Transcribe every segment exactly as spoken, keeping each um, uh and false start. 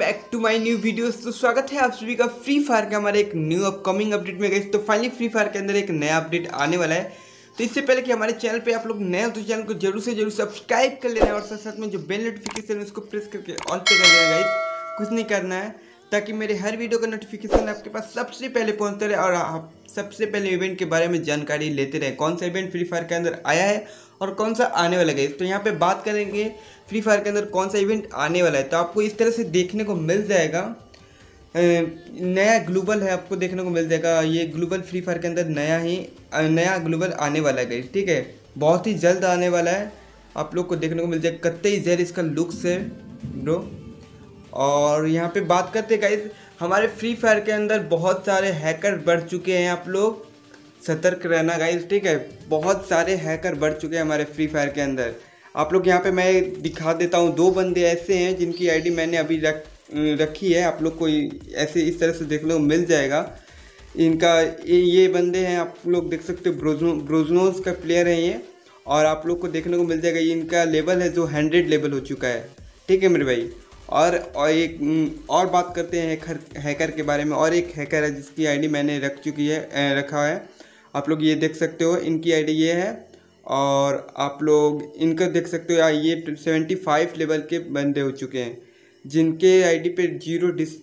Back to my new videos. तो स्वागत है आप सभी का फ्री फायर के हमारे एक न्यू अपकमिंग अपडेट में गाइस। तो फाइनली फ्री फायर के अंदर एक नया अपडेट आने वाला है, तो इससे पहले कि हमारे चैनल पे आप लोग नए हो तो चैनल को जरूर से जरूर सब्सक्राइब कर लेना और साथ साथ में जो बेल नोटिफिकेशन है उसको प्रेस करके ऑल पे कर देना गाइस। कुछ नहीं करना है ताकि मेरे हर वीडियो का नोटिफिकेशन आपके पास सबसे पहले पहुँचता रहे और आप सबसे पहले इवेंट के बारे में जानकारी लेते रहे, कौन सा इवेंट फ्री फायर के अंदर आया है और कौन सा आने वाला है। तो यहाँ पे बात करेंगे फ्री फायर के अंदर कौन सा इवेंट आने वाला है। तो आपको इस तरह से देखने को मिल जाएगा, नया ग्लोबल है आपको देखने को मिल जाएगा। ये ग्लोबल फ्री फायर के अंदर नया ही नया ग्लोबल आने वाला है गाइस, ठीक है, बहुत ही जल्द आने वाला है। आप लोग को देखने को मिल जाएगा कतई जहर इसका लुक्स है ब्रो। और यहाँ पे बात करते गाइस, हमारे फ्री फायर के अंदर बहुत सारे हैकर बढ़ चुके हैं, आप लोग सतर्क रहना गाइस, ठीक है। बहुत सारे हैकर बढ़ चुके हैं हमारे फ्री फायर के अंदर। आप लोग यहाँ पे मैं दिखा देता हूँ, दो बंदे ऐसे हैं जिनकी आईडी मैंने अभी रख रखी है, आप लोग को ऐसे इस तरह से देखने को मिल जाएगा। इनका ये बंदे हैं, आप लोग देख सकते हो, ब्रोजनो ब्रोजनोज का प्लेयर है ये, और आप लोग को देखने को मिल जाएगा। इनका लेवल है जो हंड्रेड लेवल हो चुका है, ठीक है मेरे भाई। और और एक और बात करते हैं हैकर के बारे में, और एक हैकर है जिसकी आईडी मैंने रख चुकी है रखा है, आप लोग ये देख सकते हो, इनकी आईडी ये है। और आप लोग इनको देख सकते हो, ये सेवेंटी फाइव लेवल के बंदे हो चुके हैं जिनके आईडी पे जीरो डिस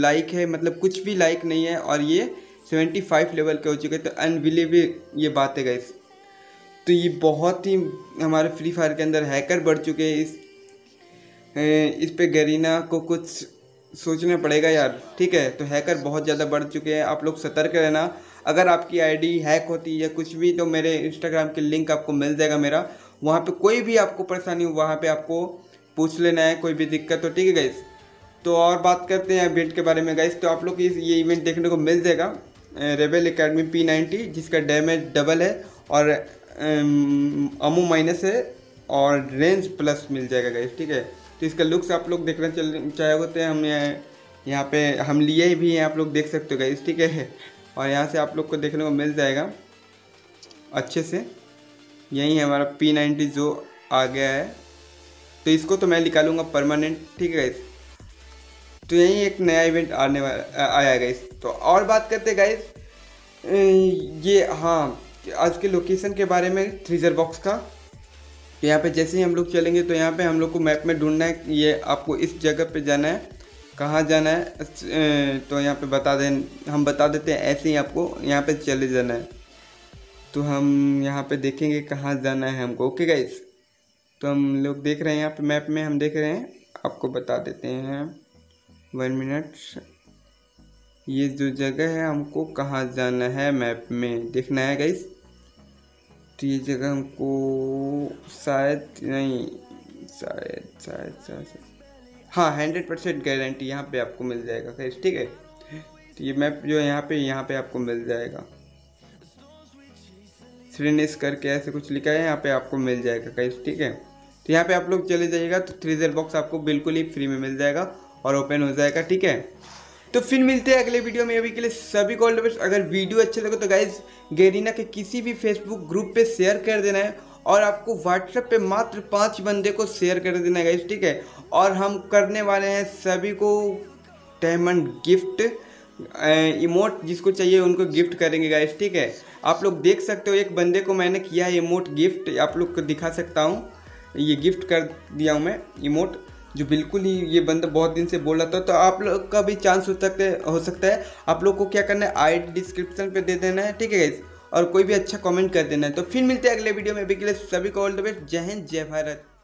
लाइक है, मतलब कुछ भी लाइक नहीं है, और ये सेवेंटी फाइव लेवल के हो चुके हैं। तो अनबिलीवेबल ये बात है गाइस। तो ये बहुत ही हमारे फ्री फायर के अंदर हैकर बढ़ चुके हैं, इस इस पे गरेना को कुछ सोचना पड़ेगा यार, ठीक है। तो हैकर बहुत ज़्यादा बढ़ चुके हैं, आप लोग सतर्क रहना। अगर आपकी आईडी हैक होती है या कुछ भी तो मेरे इंस्टाग्राम के लिंक आपको मिल जाएगा मेरा, वहाँ पे कोई भी आपको परेशानी हो वहाँ पे आपको पूछ लेना है, कोई भी दिक्कत हो, ठीक है गाइस। तो और बात करते हैं इवेंट के बारे में गाइस। तो आप लोग ये इवेंट देखने को मिल जाएगा, रेबल एकेडमी पी नाइंटी, जिसका डैमेज डबल है और अमो माइनस है और रेंज प्लस मिल जाएगा गाइस, ठीक है। तो इसका लुक्स आप लोग देखना चल चाहे होते हैं, हमने यहाँ पे हम लिए भी हैं, आप लोग देख सकते हो गाइस, ठीक है। और यहाँ से आप लोग को देखने को मिल जाएगा अच्छे से, यही है हमारा पी नाइंटी जो आ गया है। तो इसको तो मैं निकालूंगा परमानेंट, ठीक है गाइस। तो यही एक नया इवेंट आने वाला आया गाइस। तो और बात करते गाइस, ये हाँ आज के लोकेशन के बारे में ट्रेजर बॉक्स का। तो यहाँ पे जैसे ही हम लोग चलेंगे तो यहाँ पे हम लोग को मैप में ढूंढना है, ये आपको इस जगह पे जाना है, कहाँ जाना है तो यहाँ पे बता दें, हम बता देते हैं, ऐसे ही आपको यहाँ पे चले जाना है। तो हम यहाँ पे देखेंगे कहाँ जाना है हमको, ओके गाइस। तो हम लोग देख रहे हैं यहाँ पे मैप में, हम देख रहे हैं, आपको बता देते हैं वन मिनट। ये जो जगह है हमको कहाँ जाना है मैप में देखना है गाइस। तो ये जगह हमको शायद नहीं, शायद शायद शायद हाँ हंड्रेड परसेंट गारंटी यहाँ पे आपको मिल जाएगा गाइस, ठीक है। तो ये मैप जो यहाँ पे यहाँ पे आपको मिल जाएगा, थ्रीनेस करके ऐसे कुछ लिखा है, यहाँ पे आपको मिल जाएगा गाइस, ठीक है। तो यहाँ पे आप लोग चले जाइएगा, तो ट्रेजर बॉक्स आपको बिल्कुल ही फ्री में मिल जाएगा और ओपन हो जाएगा, ठीक है। तो फिर मिलते हैं अगले वीडियो में, अभी के लिए सभी को ऑल द बेस्ट। अगर वीडियो अच्छे लगे तो गाइज गरेना के किसी भी फेसबुक ग्रुप पे शेयर कर देना है, और आपको व्हाट्सएप पे मात्र पाँच बंदे को शेयर कर देना है गाइज, ठीक है। और हम करने वाले हैं सभी को डायमंड गिफ्ट, इमोट जिसको चाहिए उनको गिफ्ट करेंगे गाइज, ठीक है। आप लोग देख सकते हो एक बंदे को मैंने किया है इमोट गिफ्ट, आप लोग को दिखा सकता हूँ, ये गिफ्ट कर दिया हूँ मैं इमोट, जो बिल्कुल ही ये बंदा बहुत दिन से बोल रहा था। तो आप लोग का भी चांस हो सकता है हो सकता है आप लोग को क्या करना है, आई डी डिस्क्रिप्शन पे दे देना है, ठीक है गाइस, और कोई भी अच्छा कमेंट कर देना है। तो फिर मिलते हैं अगले वीडियो में, अभी के लिए सभी को ऑल द बेस्ट। जय हिंद जय भारत।